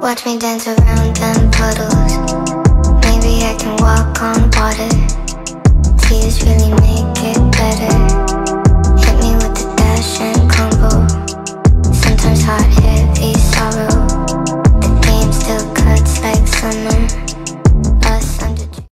Watch me dance around them puddles. Maybe I can walk on